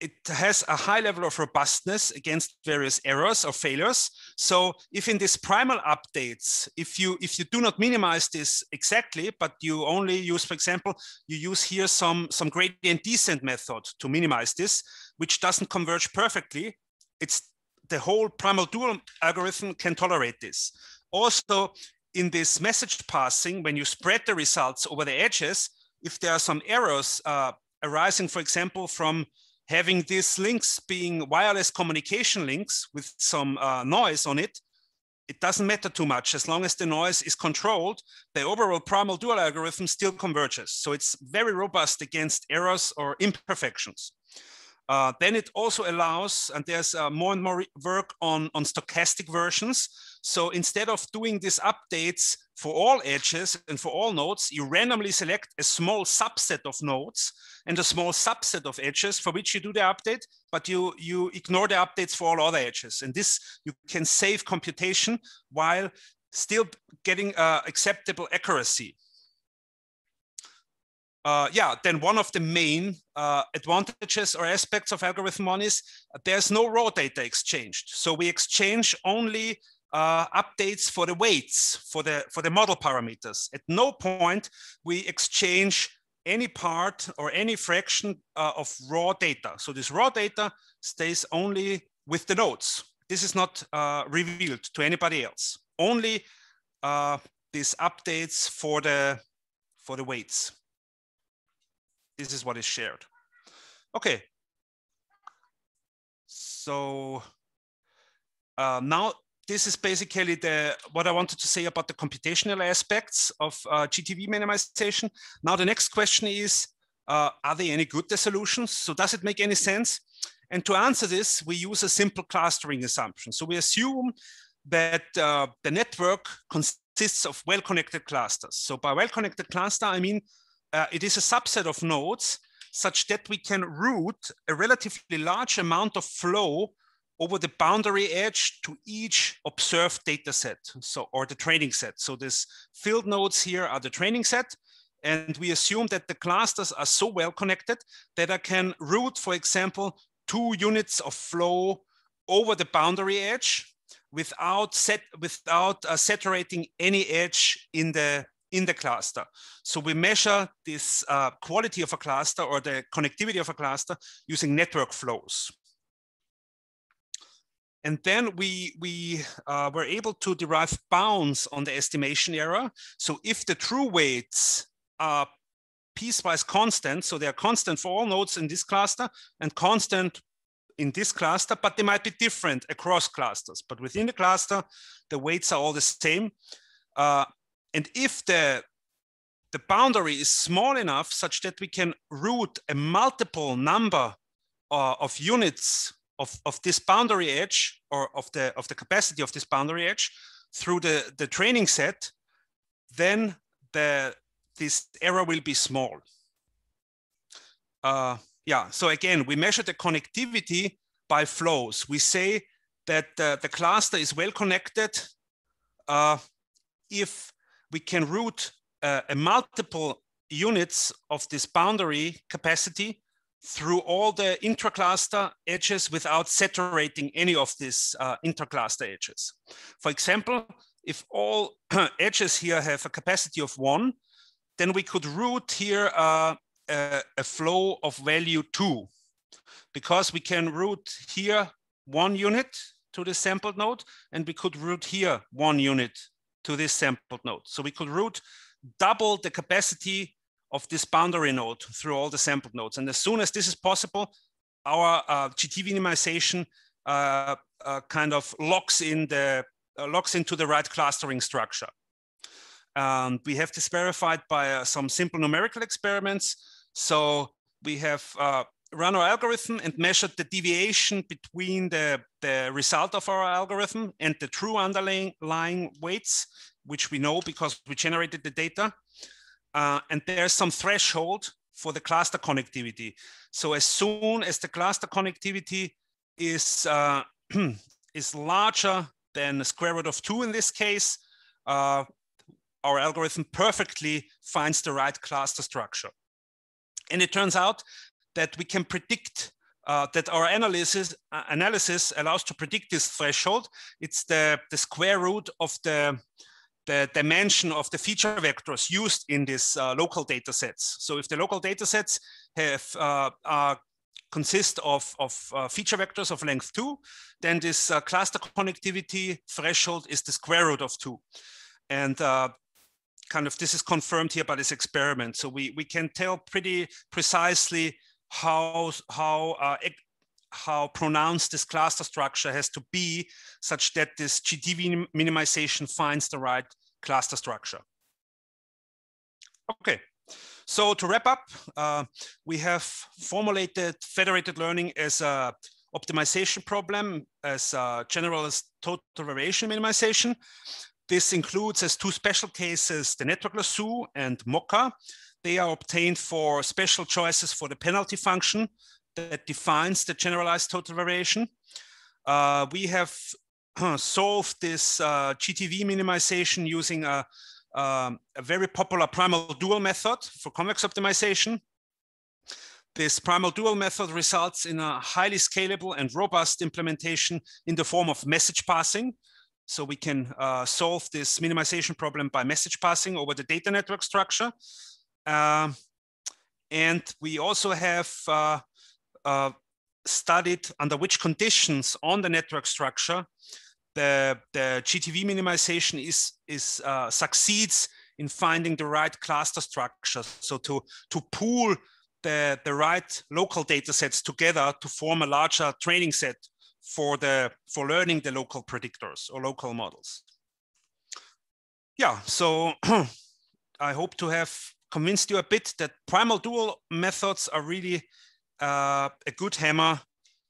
it has a high level of robustness against various errors or failures. So if in this primal updates, if you, if you do not minimize this exactly, but you only use, for example, you use here some, some gradient descent method to minimize this, which doesn't converge perfectly, it's the whole primal dual algorithm can tolerate this. Also, in this message passing, when you spread the results over the edges, if there are some errors uh, arising, for example, from having these links being wireless communication links with some uh, noise on it, it doesn't matter too much. As long as the noise is controlled, the overall primal dual algorithm still converges. So it's very robust against errors or imperfections. Uh, then it also allows, and there's uh, more and more work on, on stochastic versions. So instead of doing these updates for all edges and for all nodes, you randomly select a small subset of nodes and a small subset of edges for which you do the update, but you, you ignore the updates for all other edges. And this, you can save computation while still getting uh, acceptable accuracy. Uh, yeah, then one of the main uh, advantages or aspects of algorithm one is uh, there's no raw data exchanged. So we exchange only uh, updates for the weights, for the, for the model parameters. At no point we exchange any part or any fraction uh, of raw data. So this raw data stays only with the nodes. This is not uh, revealed to anybody else. Only uh, these updates for the, for the weights. This is what is shared. Okay. So uh, now this is basically the what I wanted to say about the computational aspects of uh, G T V minimization. Now the next question is, uh, are there any good solutions? So does it make any sense? And to answer this, we use a simple clustering assumption. So we assume that uh, the network consists of well-connected clusters. So by well-connected cluster, I mean, Uh, it is a subset of nodes such that we can route a relatively large amount of flow over the boundary edge to each observed data set, so, or the training set. So these field nodes here are the training set. And we assume that the clusters are so well connected that I can route, for example, two units of flow over the boundary edge without, set, without uh, saturating any edge in the in the cluster. So we measure this uh, quality of a cluster or the connectivity of a cluster using network flows. And then we, we uh, were able to derive bounds on the estimation error. So if the true weights are piecewise constant, so they are constant for all nodes in this cluster and constant in this cluster, but they might be different across clusters. But within the cluster, the weights are all the same. Uh, And if the, the boundary is small enough such that we can route a multiple number uh, of units of, of this boundary edge or of the, of the capacity of this boundary edge through the, the training set, then the, this error will be small. Uh, yeah, so again, we measure the connectivity by flows. We say that uh, the cluster is well connected uh, if we can route uh, a multiple units of this boundary capacity through all the intracluster edges without saturating any of these uh, intercluster edges. For example, if all edges here have a capacity of one, then we could route here uh, a, a flow of value two, because we can route here one unit to the sampled node, and we could route here one unit to this sampled node. So we could route double the capacity of this boundary node through all the sampled nodes. And as soon as this is possible, our uh, G T V minimization uh, uh, kind of locks in the uh, locks into the right clustering structure. Um, we have this verified by uh, some simple numerical experiments. So we have uh, run our algorithm and measured the deviation between the, the result of our algorithm and the true underlying weights, which we know because we generated the data. Uh, and there's some threshold for the cluster connectivity. So as soon as the cluster connectivity is, uh, is larger than the square root of two in this case, uh, our algorithm perfectly finds the right cluster structure. And it turns out that we can predict, uh, that our analysis, uh, analysis allows to predict this threshold. It's the, the square root of the, the dimension of the feature vectors used in these uh, local data sets. So if the local data sets have, uh, uh, consist of, of uh, feature vectors of length two, then this uh, cluster connectivity threshold is the square root of two. And uh, kind of, this is confirmed here by this experiment. So we, we can tell pretty precisely how, how, uh, how pronounced this cluster structure has to be such that this G D minimization finds the right cluster structure. Okay, so to wrap up, uh, we have formulated federated learning as a optimization problem, as a generalist total variation minimization. This includes as two special cases, the Network Lasso and MOCHA. They are obtained for special choices for the penalty function that defines the generalized total variation. Uh, we have solved this uh, G T V minimization using a, um, a very popular primal dual method for convex optimization. This primal dual method results in a highly scalable and robust implementation in the form of message passing. So we can uh, solve this minimization problem by message passing over the data network structure. Uh, and we also have uh, uh, studied under which conditions on the network structure the, the G T V minimization is, is, uh, succeeds in finding the right cluster structure. So to, to pool the, the right local data sets together to form a larger training set for the for learning the local predictors or local models. Yeah, so I hope to have convinced you a bit that primal dual methods are really uh, a good hammer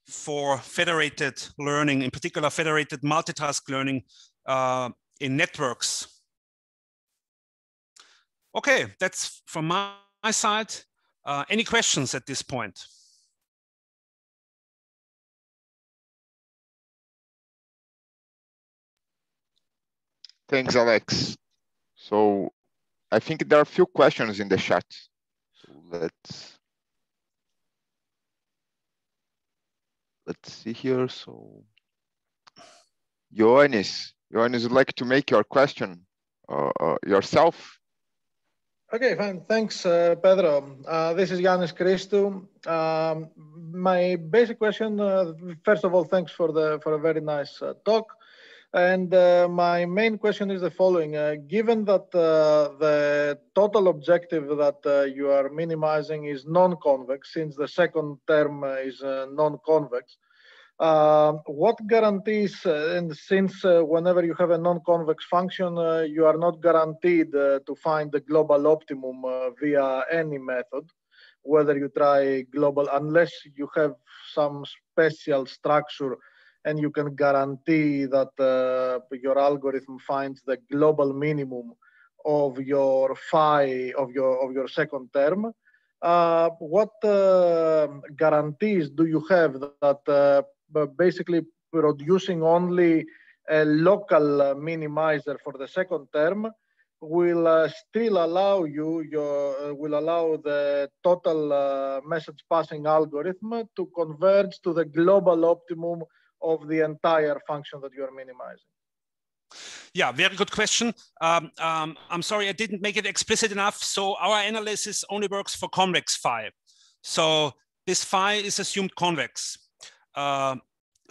for federated learning, in particular federated multitask learning uh, in networks. Okay, that's from my, my side. Uh, any questions at this point? Thanks, Alex. So I think there are a few questions in the chat. So let's, let's see here. So Ioannis, Ioannis would like to make your question uh, uh, yourself. Okay, fine. Thanks, uh, Pedro. Uh, this is Ioannis Christou. Um, my basic question, uh, first of all, thanks for, the, for a very nice uh, talk. And uh, my main question is the following. Uh, given that uh, the total objective that uh, you are minimizing is non-convex, since the second term is uh, non-convex, uh, what guarantees, uh, and since uh, whenever you have a non-convex function, uh, you are not guaranteed uh, to find the global optimum uh, via any method, whether you try global, unless you have some special structure and you can guarantee that uh, your algorithm finds the global minimum of your phi of your of your second term. Uh, what uh, guarantees do you have that uh, basically producing only a local minimizer for the second term will uh, still allow you your uh, will allow the total uh, message passing algorithm to converge to the global optimum of the entire function that you are minimizing? Yeah, very good question. Um, um, I'm sorry, I didn't make it explicit enough. So our analysis only works for convex phi. So this phi is assumed convex. Uh,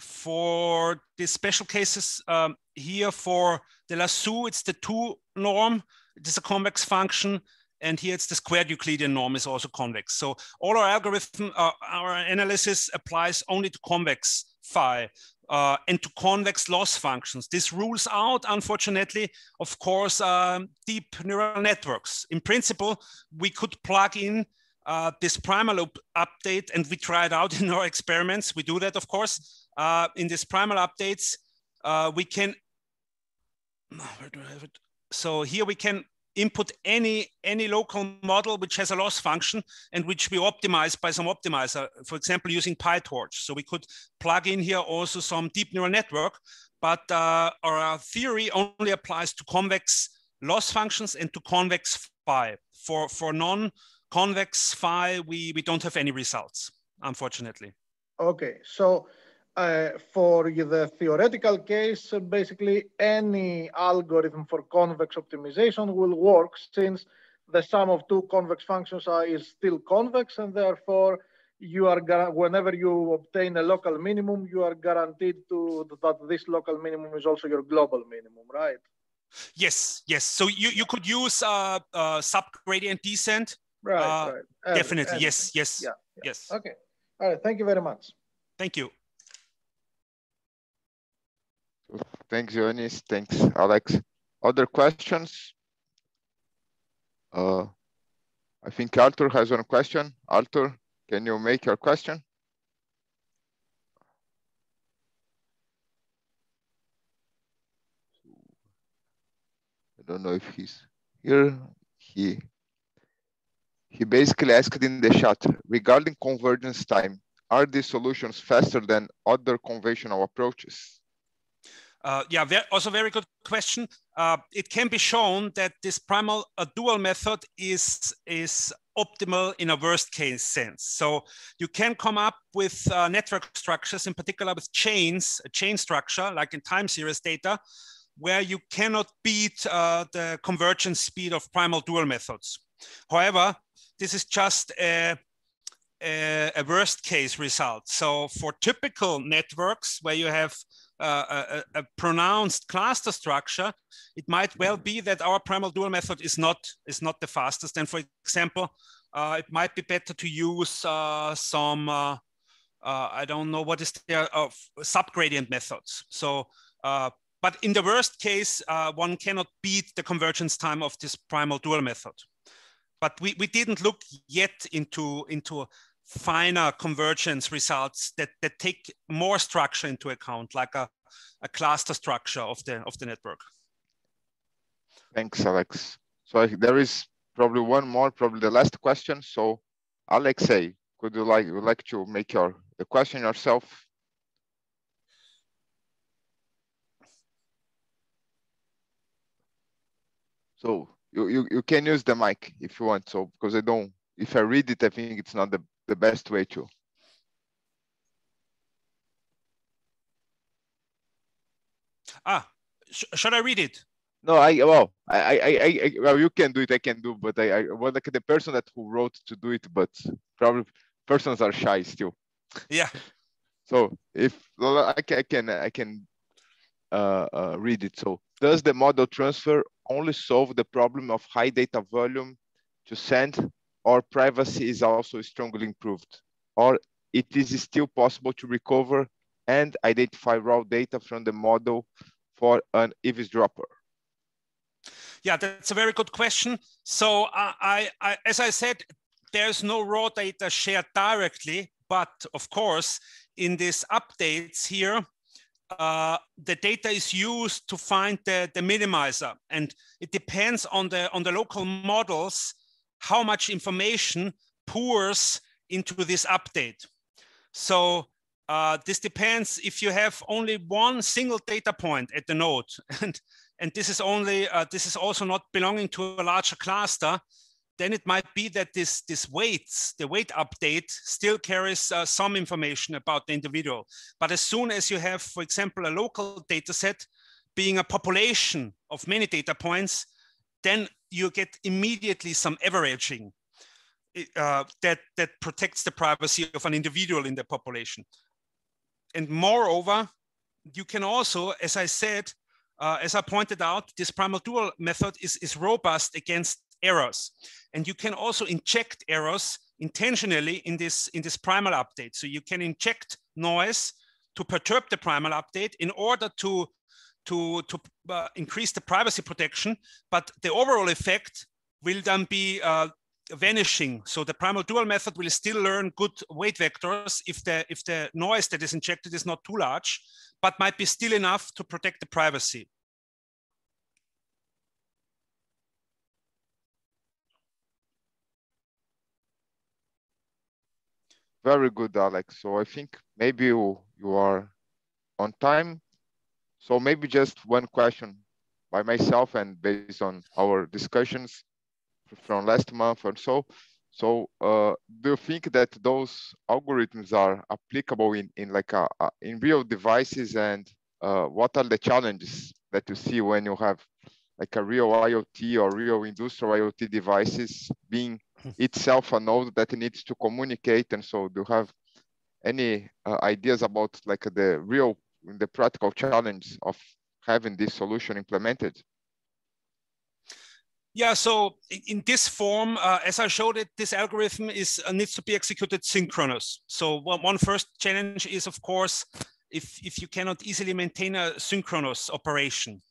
for the special cases um, here for the Lasso, it's the two norm. It is a convex function. And here it's the squared Euclidean norm is also convex. So all our algorithm, uh, our analysis applies only to convex phi uh, and to convex loss functions. This rules out, unfortunately, of course, um, deep neural networks. In principle, we could plug in uh, this primal update, and we try it out in our experiments. We do that, of course. Uh, in this primal updates, uh, we can, where do I have it? So here we can input any any local model which has a loss function and which we optimize by some optimizer, for example, using PyTorch. So we could plug in here also some deep neural network, but uh, our theory only applies to convex loss functions and to convex phi. For, for non-convex phi, we, we don't have any results, unfortunately. Okay, so Uh, for the theoretical case, basically any algorithm for convex optimization will work, since the sum of two convex functions are, is still convex, and therefore you are, whenever you obtain a local minimum, you are guaranteed to that this local minimum is also your global minimum, right? Yes, yes. So you, you could use uh, uh, subgradient descent. Right, uh, right. And, definitely, and, yes, yes, yeah, yeah. yes. Okay, all right, thank you very much. Thank you. Thanks, Ioannis. Thanks, Alex. Other questions? Uh, I think Arthur has one question. Arthur, can you make your question? I don't know if he's here. He, he basically asked in the chat, regarding convergence time, are these solutions faster than other conventional approaches? Uh, yeah, very, also very good question. Uh, it can be shown that this primal uh, dual method is, is optimal in a worst case sense. So you can come up with uh, network structures, in particular with chains, a chain structure, like in time series data, where you cannot beat uh, the convergence speed of primal dual methods. However, this is just a, a, a worst case result. So for typical networks where you have Uh, a, a pronounced cluster structure, it might well be that our primal dual method is not is not the fastest. And for example, uh, it might be better to use uh, some uh, uh, I don't know what is there of uh, subgradient methods. So, uh, but in the worst case, uh, one cannot beat the convergence time of this primal dual method. But we we didn't look yet into into. finer convergence results that, that take more structure into account, like a, a cluster structure of the of the network. Thanks, Alex. So I, there is probably one more, probably the last question. So Alexei, could you like would like to make your the question yourself? So you, you, you can use the mic if you want. So because I don't, if I read it, I think it's not the the best way to. Ah, sh should I read it? No, I, well, I, I, I, well, you can do it, I can do, but I, I well, like the person that who wrote to do it, but probably persons are shy still. Yeah. So if, well, I, I can, I can uh, uh, read it. So, does the model transfer only solve the problem of high data volume to send, or privacy is also strongly improved, or it is still possible to recover and identify raw data from the model for an eavesdropper? Yeah, that's a very good question. So uh, I, I, as I said, there's no raw data shared directly, but of course, in these updates here, Uh, the data is used to find the, the minimizer, and it depends on the on the local models how much information pours into this update. So uh, this depends if you have only one single data point at the node, and and this is only uh, this is also not belonging to a larger cluster, then it might be that this this weights the weight update still carries uh, some information about the individual. But as soon as you have, for example, a local data set being a population of many data points, then you get immediately some averaging uh, that, that protects the privacy of an individual in the population. And moreover, you can also, as I said, uh, as I pointed out, this primal dual method is, is robust against errors. And you can also inject errors intentionally in this, in this primal update. So you can inject noise to perturb the primal update in order to to, to uh, increase the privacy protection, but the overall effect will then be uh, vanishing. So the primal dual method will still learn good weight vectors if the, if the noise that is injected is not too large, but might be still enough to protect the privacy. Very good, Alex. So I think maybe you, you are on time. So maybe just one question by myself and based on our discussions from last month or so. So uh, do you think that those algorithms are applicable in, in like a, a, in real devices, and uh, what are the challenges that you see when you have like a real IoT or real industrial IoT devices being itself a node that needs to communicate? And so do you have any uh, ideas about like the real, the practical challenge of having this solution implemented? Yeah, so in this form, uh, as I showed it, this algorithm is uh, needs to be executed synchronous. So one, one first challenge is, of course, if, if you cannot easily maintain a synchronous operation.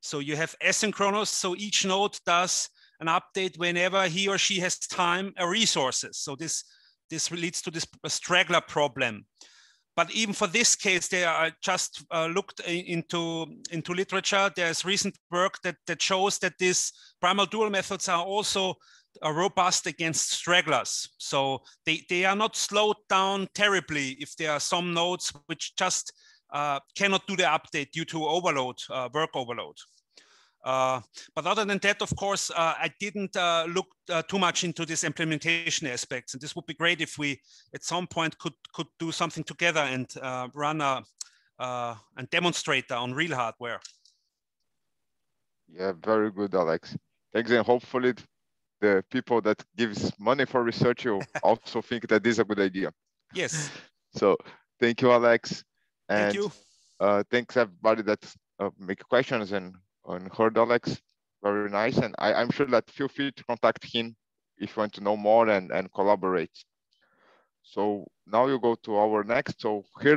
So you have asynchronous, so each node does an update whenever he or she has time or resources. So this, this leads to this straggler problem. But even for this case, there I just uh, looked into, into literature. There's recent work that, that shows that these primal dual methods are also uh, robust against stragglers. So they, they are not slowed down terribly if there are some nodes which just uh, cannot do the update due to overload, uh, work overload. Uh, but other than that, of course, uh, I didn't uh, look uh, too much into this implementation aspects. And this would be great if we, at some point, could could do something together and uh, run a uh, and demonstrate on real hardware. Yeah, very good, Alex. Thanks, and hopefully, the people that gives money for research will also think that this is a good idea. Yes. So, thank you, Alex. And, thank you. Uh, thanks everybody that uh, make questions and. And heard Alex, very nice. And I, I'm sure that feel free to contact him if you want to know more and, and collaborate. So now you go to our next. So here